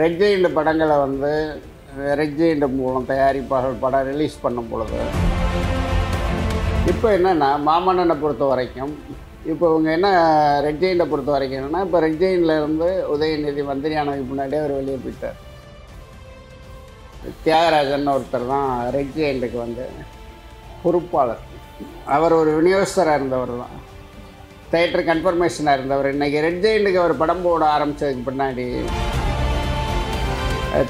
Red Giant படங்களை வந்து red Giant மூலம் தயாரிப்பாளர்கள் படம் ரிலீஸ் பண்ணும் பொழுது இப்போ என்னென்னா மாமன்னனை பொறுத்த வரைக்கும் இப்போ இவங்க என்ன ரெட் ஜெயன்ட்டை பொறுத்த வரைக்கும் என்னென்னா இப்போ ரெட் ஜெயன்ட்லேருந்து உதயநிதி மந்திரியானதுக்கு முன்னாடியே அவர் வெளியே போயிட்டார். தியாகராஜன் ஒருத்தர் தான் ரெட் ஜெயன்ட்டுக்கு வந்து பொறுப்பாளர். அவர் ஒரு விநியோகஸ்தராக இருந்தவர் தான், தேட்டர் கன்ஃபர்மேஷனாக இருந்தவர். இன்றைக்கி ரெட் ஜெயன்ட்டுக்கு அவர் படம் போட ஆரம்பித்ததுக்கு பின்னாடி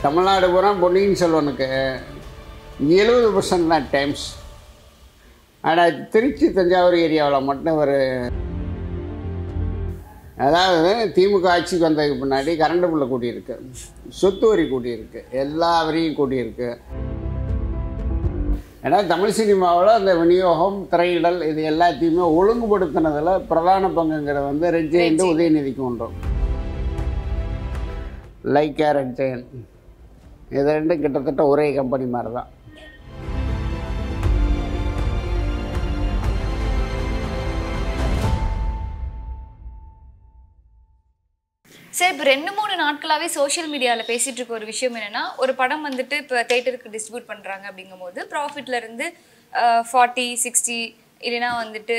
தமிழ்நாடு பூரா பொன்னியின் செல்வனுக்கு 70% தான் டைம்ஸ். ஆனால் திருச்சி தஞ்சாவூர் ஏரியாவில் மட்டும் ஒரு, அதாவது திமுக ஆட்சிக்கு வந்ததுக்கு முன்னாடி கரண்ட் பில்லை கூட்டியிருக்கு, சொத்து வரி கூட்டியிருக்கு, எல்லா வரியும் கூட்டியிருக்கு. ஏன்னா தமிழ் சினிமாவில் அந்த விநியோகம், திரையிடல், இது எல்லாத்தையுமே ஒழுங்குபடுத்தினதில் பிரதான பங்குங்கிறது வந்து ரெட் ஜெயன்ட் உதயநிதிக்கு ஒன்றும் லைக் ரெட் ஜெயன்ட். இது ரெண்டும் கிட்டத்தட்ட ஒரே கம்பெனி மாதிரி தான். சார், இப்போ 2-3 நாட்களாகவே சோஷியல் மீடியாவில் பேசிகிட்டு இருக்க ஒரு விஷயம் என்னென்னா, ஒரு படம் வந்துட்டு இப்போ தேட்டருக்கு டிஸ்ட்ரிபியூட் பண்ணுறாங்க அப்படிங்கும் போது ப்ராஃபிட்லேருந்து 40-60 இல்லைனா வந்துட்டு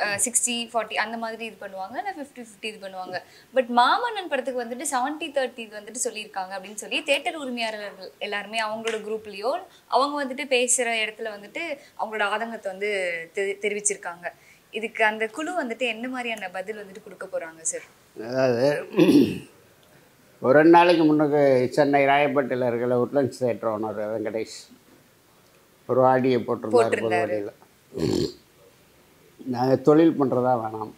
60-40 அந்த மாதிரி இது பண்ணுவாங்க, இல்லை 50-50 இது பண்ணுவாங்க. பட் மாமன்னன் படத்துக்கு வந்துட்டு 70-30 வந்துட்டு சொல்லியிருக்காங்க அப்படின்னு சொல்லி தேட்டர் உரிமையாளர்கள் எல்லாருமே அவங்களோட குரூப்லேயோ அவங்க வந்துட்டு பேசுகிற இடத்துல வந்துட்டு அவங்களோட ஆதங்கத்தை வந்து தெரிவிச்சிருக்காங்க. இதுக்கு அந்த குழு வந்துட்டு என்ன மாதிரியான பதில் வந்துட்டு கொடுக்க போகிறாங்க சார்? அதாவது ஒரு 2 நாளைக்கு முன்னுக்கு சென்னை ராயப்பேட்டையில் இருக்கிற உட்லண்ட்ஸ் தேட்டர் ஒன்று வெங்கடேஷ் ஒரு ஆடியை போட்டிருந்தார். நாங்கள் தொழில் பண்ணுறதா வேணாம்,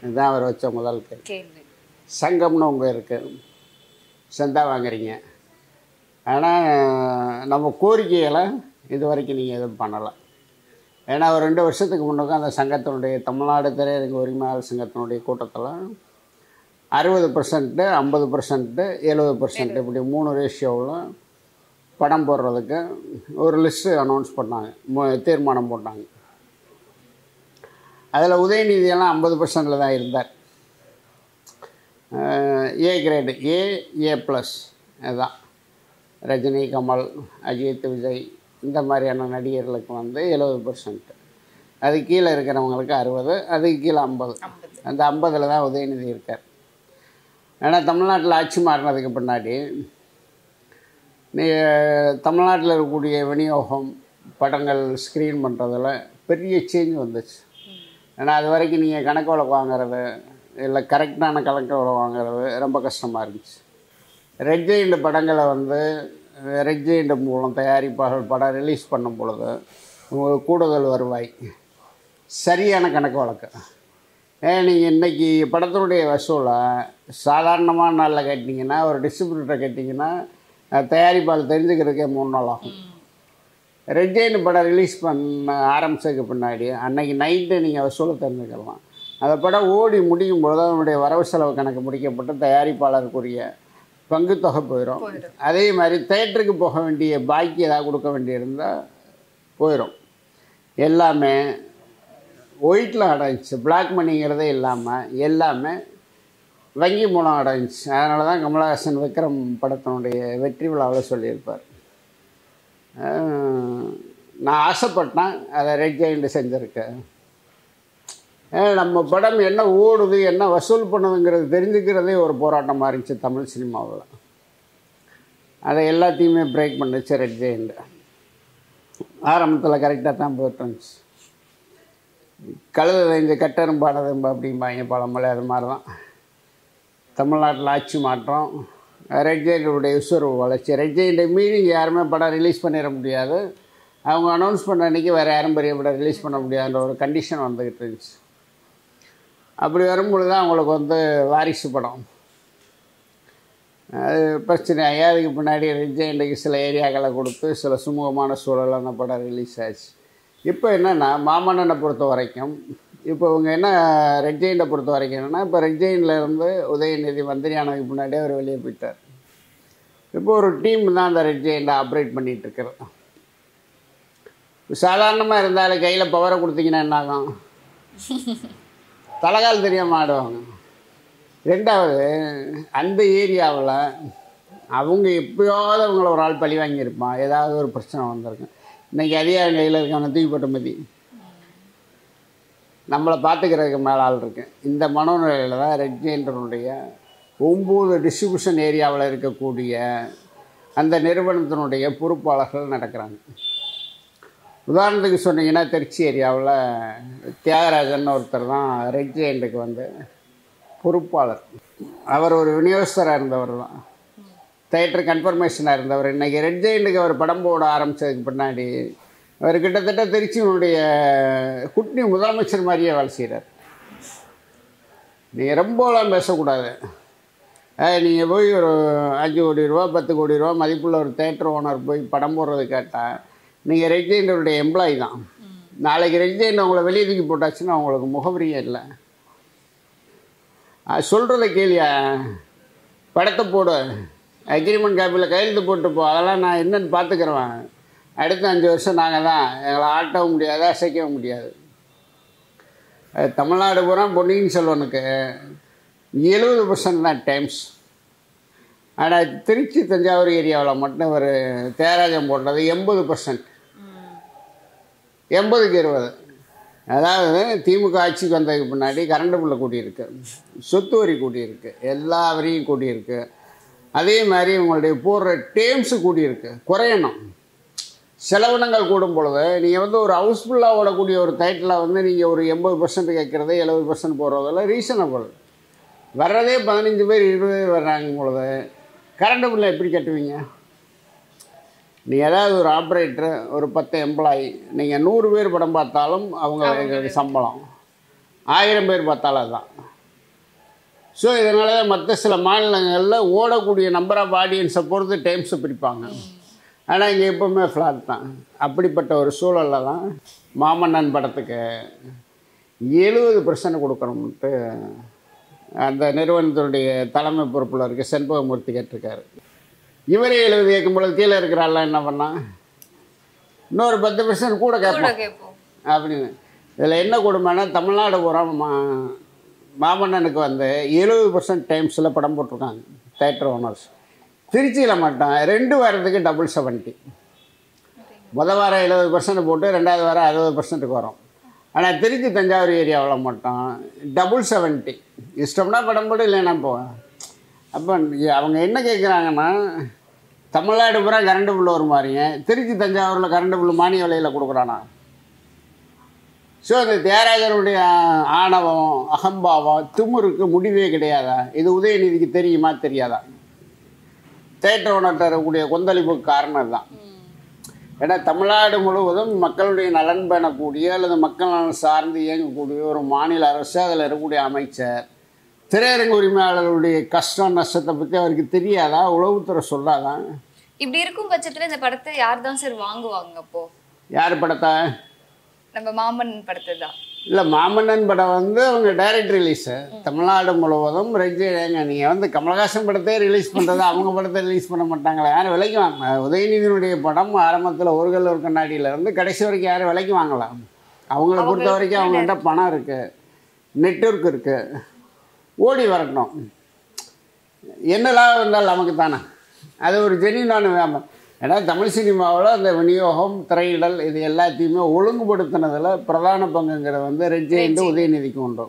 இதுதான் அவர் வச்ச முதல் கேள்வி. சங்கம்னு உங்கள் இருக்குது, சந்தா வாங்குறீங்க, ஆனால் நம்ம கோரிக்கையெல்லாம் இது வரைக்கும் நீங்கள் எதுவும் பண்ணலை. ஏன்னா ஒரு 2 வருஷத்துக்கு முன்னுக்கும் அந்த சங்கத்தினுடைய, தமிழ்நாடு திரையரங்க உரிமையாளர் சங்கத்தினுடைய கூட்டத்தில் 60%, 50%, 70% இப்படி 3 ரேஷியோவில் படம் போடுறதுக்கு ஒரு லிஸ்ட்டு அனௌன்ஸ் பண்ணாங்க, தீர்மானம் போட்டாங்க. அதில் உதயநிதியெல்லாம் 50%ல் தான் இருந்தார். ஏ கிரேடு, ஏ ப்ளஸ், இதுதான் ரஜினி, கமல், அஜித், விஜய் இந்த மாதிரியான நடிகர்களுக்கு வந்து 70%, அது கீழே இருக்கிறவங்களுக்கு 60%, அதுக்கு கீழே 50%. அந்த 50%ல் தான் உதயநிதி இருக்கார். ஏன்னா தமிழ்நாட்டில் ஆட்சி மாறினதுக்கு பின்னாடி தமிழ்நாட்டில் இருக்கக்கூடிய விநியோகம், படங்கள் ஸ்க்ரீன் பண்ணுறதுல பெரிய சேஞ்ச் வந்துச்சு. ஏன்னா அது வரைக்கும் நீங்கள் கணக்கு வழக்கு வாங்கிறது, இல்லை கரெக்டான கணக்கு வழக்கு வாங்கிறது ரொம்ப கஷ்டமாக இருந்துச்சு. ரெட் ஜெயன்ட் படங்களை வந்து ரெட் ஜெயன்ட் மூலம் தயாரிப்பாளர்கள் படம் ரிலீஸ் பண்ணும் பொழுது உங்களுக்கு கூடுதல் வருவாய், சரியான கணக்கு வழக்கு. நீங்கள் இன்றைக்கி படத்தினுடைய வசூலை சாதாரணமான நாளில் கேட்டிங்கன்னா, ஒரு டிஸ்ட்ரிபியூட்டரை கேட்டிங்கன்னா தயாரிப்பாளர் தெரிஞ்சுக்கிறதுக்கே 3 நாள் ஆகும். ரெட் ஜெயன்ட் படம் ரிலீஸ் பண்ண ஆரம்பித்ததுக்கு பின்னாடி அன்றைக்கி நைட்டு நீங்கள் வசூலை தெரிஞ்சுக்கலாம். அந்த படம் ஓடி முடியும் பொழுது அதனுடைய வரவு செலவு கணக்கு முடிக்கப்பட்டு தயாரிப்பாளருக்குரிய பங்குத்தொகை போயிடும். அதே மாதிரி தேட்டருக்கு போக வேண்டிய பாக்கி ஏதாவது கொடுக்க வேண்டியிருந்தால் போயிடும். எல்லாமே ஒயிட்டில் அடைஞ்சிச்சு, பிளாக் மணிங்கிறதே இல்லாமல் எல்லாமே வங்கி மூலம் அடைஞ்சிச்சு. அதனால தான் கமலஹாசன் விக்ரம் படத்தினுடைய வெற்றி விழாவில் சொல்லியிருப்பார், நான் ஆசைப்பட்டேன் அதை ரெட் ஜெயன்ட் செஞ்சுருக்கேன், நம்ம படம் என்ன ஓடுது என்ன வசூல் பண்ணுதுங்கிறது தெரிஞ்சுக்கிறதே ஒரு போராட்டமாக இருந்துச்சு தமிழ் சினிமாவில். அதை எல்லாத்தையுமே பிரேக் பண்ணிச்சு ரெட் ஜெயன்ட். ஆரம்பத்தில் கரெக்டாக தான் போயிட்டுருந்துச்சு. கழுத தெரிஞ்ச கட்டரும் பாடதும்பா அப்படிம்பாங்க பழமொழி, அது மாதிரி தான் தமிழ்நாட்டில் ஆட்சி மாற்றம், ரெட் ஜெயன்ட்டுடைய விஸ்வரூப வளர்ச்சி. ரெட் ஜெயன்ட்டை மீறி யாருமே படம் ரிலீஸ் பண்ணிட முடியாது, அவங்க அனௌன்ஸ் பண்ண அன்றைக்கி வேறு யாரும் பெரிய படம் ரிலீஸ் பண்ண முடியாதுன்ற ஒரு கண்டிஷன் வந்துக்கிட்டு இருந்துச்சு. அப்படி வரும்பொழுது தான் அவங்களுக்கு வந்து வாரிசு படம் அது பிரச்சனை ஆகியா. அதுக்கு பின்னாடி ரெட் ஜெயன்ட்டுக்கு சில ஏரியாக்களை கொடுத்து சில சுமூகமான சூழலில் அந்த படம் ரிலீஸ் ஆச்சு. இப்போ என்னென்னா மாமன்னனை பொறுத்த வரைக்கும் இப்போ இவங்க என்ன ரெட் ஜெயன்ட்டை பொறுத்த வரைக்கும் என்னென்னா, இப்போ ரெட் ஜெயன்ட்லேருந்து உதயநிதி மந்திரியானதுக்கு முன்னாடியே அவர் வெளியே போயிட்டார். இப்போ ஒரு டீம் தான் அந்த ரெட் ஜெயன்ட்டை ஆப்ரேட் பண்ணிகிட்ருக்கிறது. சாதாரணமாக இருந்தாலும் கையில் பவரை கொடுத்தீங்கன்னா என்னாகும், தலைகால் தெரியாமல் ஆடுவாங்க. 2வது அந்த ஏரியாவில் அவங்க எப்போயாவது அவங்கள ஒரு ஆள் பழி வாங்கியிருப்பான், ஏதாவது ஒரு பிரச்சனை வந்திருக்கும். இன்றைக்கி அதிகாரம் கையில் இருக்கவனை தூக்கிப்பட்ட மதி நம்மளை பார்த்துக்கிறதுக்கு மேலே ஆள் இருக்கு. இந்த மனோநிலையில் தான் ரெட் ஜெயன்ட்னுடைய 9 டிஸ்ட்ரிபியூஷன் ஏரியாவில் இருக்கக்கூடிய அந்த நிறுவனத்தினுடைய பொறுப்பாளர்கள் நடக்கிறாங்க. உதாரணத்துக்கு சொன்னீங்கன்னா திருச்சி ஏரியாவில் தியாகராஜன் ஒருத்தர் தான் ரெட் ஜெயன்ட்டுக்கு வந்து பொறுப்பாளர். அவர் ஒரு விநியோகஸ்தராக இருந்தவர் தான், தேட்டர் கன்ஃபர்மேஷனாக இருந்தவர். இன்றைக்கி ரெட் ஜெயன்ட்டுக்கு அவர் படம் போட ஆரம்பித்ததுக்கு பின்னாடி அவர் கிட்டத்தட்ட திருச்சியினுடைய குட்னி முதலமைச்சர் மாதிரியே வேலை செய்கிறார். நீங்கள் ரொம்பலாம் பேசக்கூடாது, நீங்கள் போய் ஒரு 5 கோடி ரூபா 10 கோடி ரூபா மதிப்புள்ள ஒரு தேட்டர் ஓனர் போய் படம் போடுறது கேட்டால் நீங்கள் ரெட் ஜெயன்ட்டுடைய எம்ப்ளாயி தான். நாளைக்கு ரெட் ஜெயன்ட் அவங்கள வெளியே தூக்கி போட்டாச்சுன்னா அவங்களுக்கு முகவரியே இல்லை. சொல்கிறத கேள்வியா, படத்தை போடு, அக்ரிமெண்ட் காப்பியில் கையெழுத்து போட்டுப்போ, அதெல்லாம் நான் என்னென்னு பார்த்துக்கிறேன், அடுத்த 5 வருஷம் நாங்கள் தான், எங்களை ஆட்டவும் முடியாது அசைக்கவும் முடியாது. தமிழ்நாடு பூரா பொன்னியின் செல்வனுக்கு 70% தான் டைம்ஸ். ஆனால் திருச்சி தஞ்சாவூர் ஏரியாவில் மட்டும் ஒரு தேராஜம் போடுறது 80%, 80க்கு 20. அதாவது திமுக ஆட்சிக்கு வந்ததுக்கு முன்னாடி கரண்ட் பில்லை கூட்டியிருக்கு, சொத்து வரி கூட்டியிருக்கு, எல்லா வரியும் கூட்டியிருக்கு. அதே மாதிரி உங்களுடைய போடுற டேம்ஸு கூட்டியிருக்கு. குறையணும், செலவினங்கள் கூடும் பொழுது நீங்கள் வந்து ஒரு ஹவுஸ்ஃபுல்லாக ஓடக்கூடிய ஒரு டைட்டில் வந்து நீங்கள் ஒரு 80% கேட்குறது 70% போடுறதெல்லாம் ரீசனபிள். வர்றதே 15 பேர் 20 பேர் வர்றாங்க பொழுது கரண்ட்டு பில்லை எப்படி கட்டுவீங்க? நீங்கள் ஏதாவது ஒரு ஆப்ரேட்டர் ஒரு 10 எம்ப்ளாயி, நீங்கள் 100 பேர் படம் பார்த்தாலும் அவங்க சம்பளம் 1000 பேர் பார்த்தாலும் அதுதான். ஸோ இதனால தான் மற்ற சில மாநிலங்களில் ஓடக்கூடிய நம்பர் ஆஃப் ஆடியன்ஸை பொறுத்து டைம்ஸை பிரிப்பாங்க. ஆனால் இங்கே எப்போவுமே ஃப்ளாட் தான். அப்படிப்பட்ட ஒரு சூழலில் தான் மாமன்னன் படத்துக்கு 70% கொடுக்கணும்ட்டு அந்த நிறுவனத்தினுடைய தலைமை பொறுப்பில் இருக்க செண்பகமூர்த்தி கேட்டிருக்காரு. இவரே 70 கேட்கும்பொழுது கீழே இருக்கிறாள்லாம் என்ன பண்ணால் இன்னொரு 10% கூட கேட்போம் அப்படின்னு. இதில் என்ன கொடுமைன்னா, தமிழ்நாடு பூரா மாமன்னனுக்கு வந்து 70% டைம்ஸில் படம் போட்டிருக்காங்க தேட்டர் ஓனர்ஸ். திருச்சியில் மட்டும் 2 வாரத்துக்கு 70 முதல் வாரம் 70% போட்டு 2வது வாரம் 60%க்கு வரும். ஆனால் திருச்சி தஞ்சாவூர் ஏரியாவில் மட்டும் 70 இஷ்டம்னா படம் போட்டு இல்லைன்னா போவேன். அப்போ அவங்க என்ன கேட்குறாங்கன்னா, தமிழ்நாடு பூரா கரண்ட் பில்லு ஒரு மாதிரிங்க, திருச்சி தஞ்சாவூரில் கரண்ட் பில்லு மானிய விலையில் கொடுக்குறானா? ஸோ இந்த தியாகராஜனுடைய ஆணவம், அகம்பாவம், திமுருக்கு முடிவே கிடையாதா? இது உதயநிதிக்கு தெரியுமா தெரியாதா? தேட்டர் ஓனர்கிட்ட இருக்கக்கூடிய கொந்தளிப்புக்கு காரணம் தான். ஏன்னா தமிழ்நாடு முழுவதும் மக்களுடைய நலன் பெறக்கூடிய அல்லது மக்கள் நலன் சார்ந்து இயங்கக்கூடிய ஒரு மாநில அரசு, அதில் இருக்கக்கூடிய அமைச்சர், திரையரங்கு உரிமையாளர்களுடைய கஷ்டம் நஷ்டத்தை பற்றி அவருக்கு தெரியாதா? உளவுத்துறை சொல்லாதான். இப்படி இருக்கும் பட்சத்தில் இந்த படத்தை யார் தான் சார் வாங்குவாங்க? அப்போ யார் படத்தை? நம்ம மாமன்னன் படத்தை தான். இல்லை, மாமன்னன் படம் வந்து அவங்க டைரக்ட் ரிலீஸு தமிழ்நாடு முழுவதும் ரெஜிங்க. நீங்கள் வந்து கமலஹாசன் படத்தையே ரிலீஸ் பண்ணுறது, அவங்க படத்தை ரிலீஸ் பண்ண மாட்டாங்களா? யாரும் விலைக்கு வாங்க. உதயநிதியினுடைய படம் ஆரம்பத்தில் ஒரு கல் ஒரு கண்ணாடியிலேருந்து கடைசி வரைக்கும் யாரும் விலைக்கு வாங்கலாம். அவங்கள பொறுத்த வரைக்கும் அவங்கள்ட்ட பணம் இருக்குது, நெட்வொர்க் இருக்குது, ஓடி வரட்டும். என்ன லாபம் இருந்தாலும் நமக்கு தானே, அது ஒரு ஜெனியூனான வியாபாரம். ஏன்னா தமிழ் சினிமாவில் அந்த விநியோகம், திரையிடல், இது எல்லாத்தையுமே ஒழுங்குபடுத்தினதில் பிரதான பங்குங்கிறது வந்து ரெட் ஜெயன்ட் உதயநிதிக்கு உண்டு.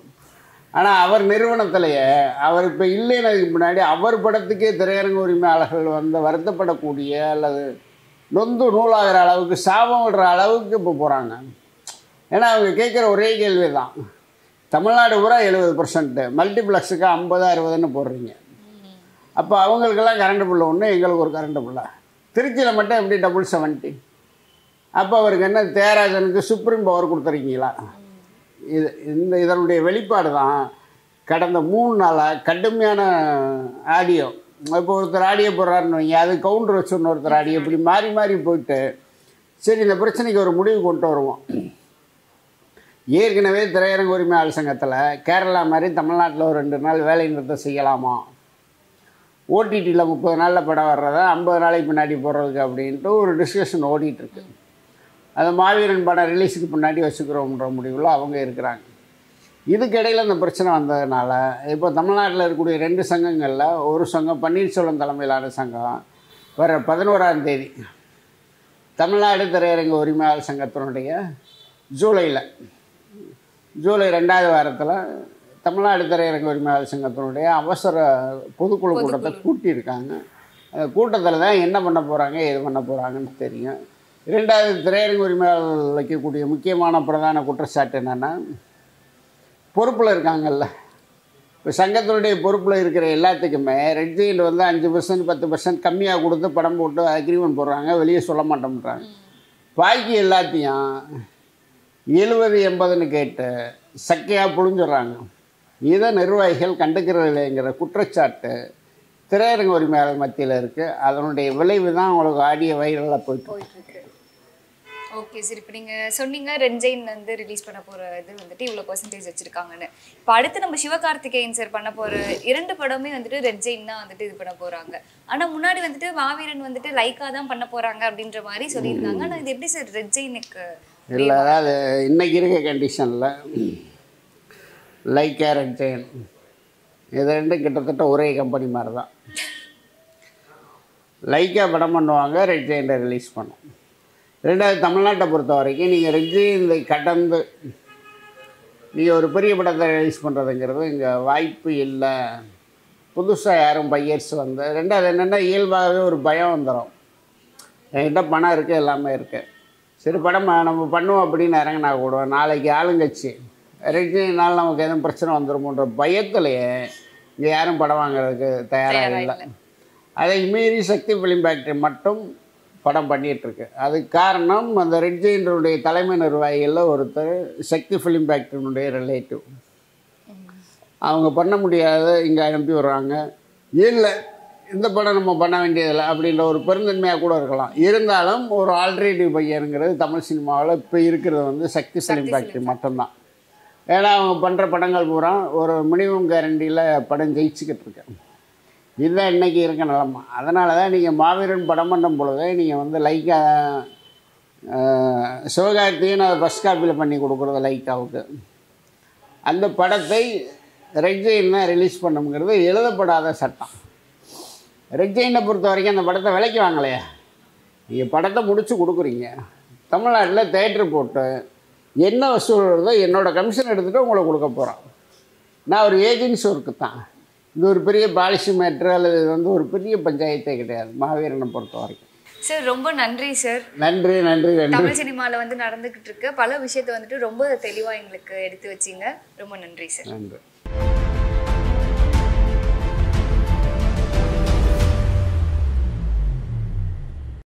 ஆனால் அவர் நிறுவனத்திலேயே அவர் இப்போ இல்லைனதுக்கு முன்னாடி அவர் படத்துக்கே திரையரங்கு உரிமையாளர்கள் வந்து வருத்தப்படக்கூடிய அல்லது நொந்து நூலாகிற அளவுக்கு, சாபம் விடுற அளவுக்கு இப்போ போகிறாங்க. ஏன்னா அவங்க கேட்குற ஒரே கேள்வி தான், தமிழ்நாடு பூரா 70%, மல்டிப்ளெக்ஸுக்கு 50, 60ன்னு போடுறீங்க, அப்போ அவங்களுக்கெல்லாம் கரண்ட் பில்லை ஒன்று, எங்களுக்கு ஒரு கரண்ட் பில்லை, திருச்சியில் மட்டும் எப்படி 70? அப்போ அவருக்கு என்ன, தியாகராஜனுக்கு சுப்ரீம் பவர் கொடுத்துருக்கீங்களா? இது இதனுடைய வெளிப்பாடு தான் கடந்த 3 நாளாக கடுமையான ஆடியோ. இப்போ ஒருத்தர் ஆடியோ போடுறாருன்னு வைங்க, அது கவுண்டர் வச்சு ஒருத்தர் ஆடியோ, இப்படி மாறி மாறி போயிட்டு சரி இந்த பிரச்சனைக்கு ஒரு முடிவு கொண்டு வருவோம். ஏற்கனவே திரையரங்கு உரிமையாளர் சங்கத்தில் கேரளா மாதிரி தமிழ்நாட்டில் ஒரு 2 நாள் வேலை நிறுத்தம் செய்யலாமா, ஓடிடியில் 30 நாளில் படம் வர்றதா 50 நாளைக்கு முன்னாடி போடுறதுக்கு அப்படின்ட்டு ஒரு டிஸ்கஷன் ஓடிட்டுருக்கு. அது மாவீரன் படம் ரிலீஸுக்கு முன்னாடி வச்சுக்கிறோம்ன்ற முடிவில் அவங்க இருக்கிறாங்க. இதுக்கிடையில் இந்த பிரச்சனை வந்ததுனால இப்போ தமிழ்நாட்டில் இருக்கக்கூடிய ரெண்டு சங்கங்களில் ஒரு சங்கம் பன்னீர்செல்வம் தலைமையிலான சங்கம் வர 11ஆம் தேதி தமிழ்நாடு திரையரங்க உரிமையாளர் சங்கத்தினுடைய ஜூலை 2ஆவது வாரத்தில் தமிழ்நாடு திரையரங்க உரிமையாளர் சங்கத்தினுடைய அவசர பொதுக்குழு கூட்டத்தை கூட்டியிருக்காங்க. கூட்டத்தில் தான் என்ன பண்ண போகிறாங்க எது பண்ண போகிறாங்கன்னு தெரியும். இரண்டாவது திரையரங்க உரிமையாளர்கள் வைக்கக்கூடிய முக்கியமான பிரதான குற்றச்சாட்டு என்னென்னா, பொறுப்பில் இருக்காங்கல்ல, இப்போ சங்கத்தினுடைய பொறுப்பில் இருக்கிற எல்லாத்துக்குமே ரெட் ஜெயன்ட் 5% 10% கம்மியாக கொடுத்து படம் போட்டு அக்ரிமெண்ட் போடுறாங்க, வெளியே சொல்ல மாட்டோம்ன்றாங்க. பாக்கி எல்லாத்தையும் 70-80ன்னு கேட்டு சக்கையாக புழிஞ்சிடுறாங்க. இதை நிர்வாகிகள் கண்டுக்கிறது இல்லைங்கிற குற்றச்சாட்டு திரையரங்க உரிமையாளர் மத்தியில் இருக்குது. அதனுடைய விளைவு தான் உங்களுக்கு ஆடிய வைரலாக போயிட்டு. ஓகே சார், இப்போ நீங்கள் சொன்னீங்க ரெட் ஜெயன்ட் ரிலீஸ் பண்ண போகிற இது இவ்வளோ பர்சன்டேஜ் வச்சுருக்காங்கன்னு. இப்போ அடுத்து நம்ம சிவகார்த்திகேயன் சார் பண்ண போகிற 2 படமே ரெட் ஜெயன்ட் தான் இது பண்ண போகிறாங்க. ஆனால் முன்னாடி மாவீரன் லைக்காக தான் பண்ண போகிறாங்க அப்படின்ற மாதிரி சொல்லியிருக்காங்க. ஆனால் இது எப்படி சார் ரெட் ஜெயன்ட்க்கு? இல்லை, அதாவது இன்றைக்கி இருக்க கண்டிஷனில் லைக்கா ரெட் ஜெயன்ட் இது ரெண்டும் கிட்டத்தட்ட ஒரே கம்பெனி மாதிரி தான். லைக்கா படம் பண்ணுவாங்க, ரெட் ஜெயன்ட்டை ரிலீஸ் பண்ணும். ரெண்டாவது தமிழ்நாட்டை பொறுத்த வரைக்கும் நீங்கள் ரெட் ஜெயன்ட்டை கடந்து நீங்கள் ஒரு பெரிய படத்தை ரிலீஸ் பண்ணுறதுங்கிறது இங்கே வாய்ப்பு இல்லை. புதுசாக யாரும் பையர்ஸ் வந்து ரெண்டாவது என்னென்னா இயல்பாகவே ஒரு பயம் வந்துடும். என்கிட்ட பணம் இருக்குது, எல்லாமே இருக்குது, சரி படம் நம்ம பண்ணுவோம் அப்படின்னு இறங்கினா கூட நாளைக்கு ஆளுங்கட்சி ரெட் ஜெயன்ட்னால நமக்கு எதுவும் பிரச்சனை வந்துடுமோன்ற பயத்துலேயே இங்கே யாரும் படம் வாங்குறதுக்கு தயாராக இல்லை. அதை மீறி சக்தி ஃபிலிம் ஃபேக்ட்ரி மட்டும் படம் பண்ணிகிட்ருக்கு. அதுக்கு காரணம் அந்த ரெட் ஜெயன்ட்டுடைய தலைமை நிர்வாகிகளில் ஒருத்தர் சக்தி ஃபிலிம் ஃபேக்ட்ரியினுடைய ரிலேட்டிவ். அவங்க பண்ண முடியாத இங்கே அனுப்பி விடுறாங்க. இல்லை இந்த படம் நம்ம பண்ண வேண்டியதில்லை அப்படின்ற ஒரு பெருந்தன்மையாக கூட இருக்கலாம். இருந்தாலும் ஒரு ஆல்டர்னேட்டிவ் பையனுங்கிறது தமிழ் சினிமாவில் இப்போ இருக்கிறது சக்தி ஃபிலிம் ஃபேக்ட்ரி மட்டும்தான். ஏன்னா அவங்க பண்ணுற படங்கள் பூரா ஒரு மினிமம் கேரண்டியில் படம் ஜெயிச்சுக்கிட்டு இருக்கேன். இதுதான் இன்றைக்கி இருக்க நிலமை. அதனால தான் நீங்கள் மாவீரன் படம் பண்ணும் பொழுதே நீங்கள் லைக்கா சிவகார்த்திகேயன் அதை ஃபஸ்ட் காப்பியில் பண்ணி கொடுக்குறது லைக்காவுக்கு. அந்த படத்தை ரெட் ஜெயன்ட் தான் ரிலீஸ் பண்ணுங்கிறது எழுதப்படாத சட்டம். ரெட் ஜெயன்ட்டை பொறுத்த வரைக்கும் அந்த படத்தை விலைக்கு வாங்கலையா, நீங்கள் படத்தை முடித்து கொடுக்குறீங்க. தமிழ்நாட்டில் தேட்ரு போட்டு என்ன வசூல் வருதோ என்னோடய கமிஷன் எடுத்துகிட்டு உங்களை கொடுக்க போகிறோம். நான் ஒரு ஏஜென்சி ஒர்க்கு தான். இது ஒரு பெரிய பாலிசி மேட்ரு அல்லது ஒரு பெரிய பஞ்சாயத்தே கிடையாது மாவீரனை பொறுத்த வரைக்கும். சார் ரொம்ப நன்றி சார். நன்றி நன்றி நன்றி. தமிழ் சினிமாவில் நடந்துக்கிட்டு இருக்க பல விஷயத்தை ரொம்ப தெளிவாக எங்களுக்கு எடுத்து வச்சிங்க. ரொம்ப நன்றி சார். நன்றி.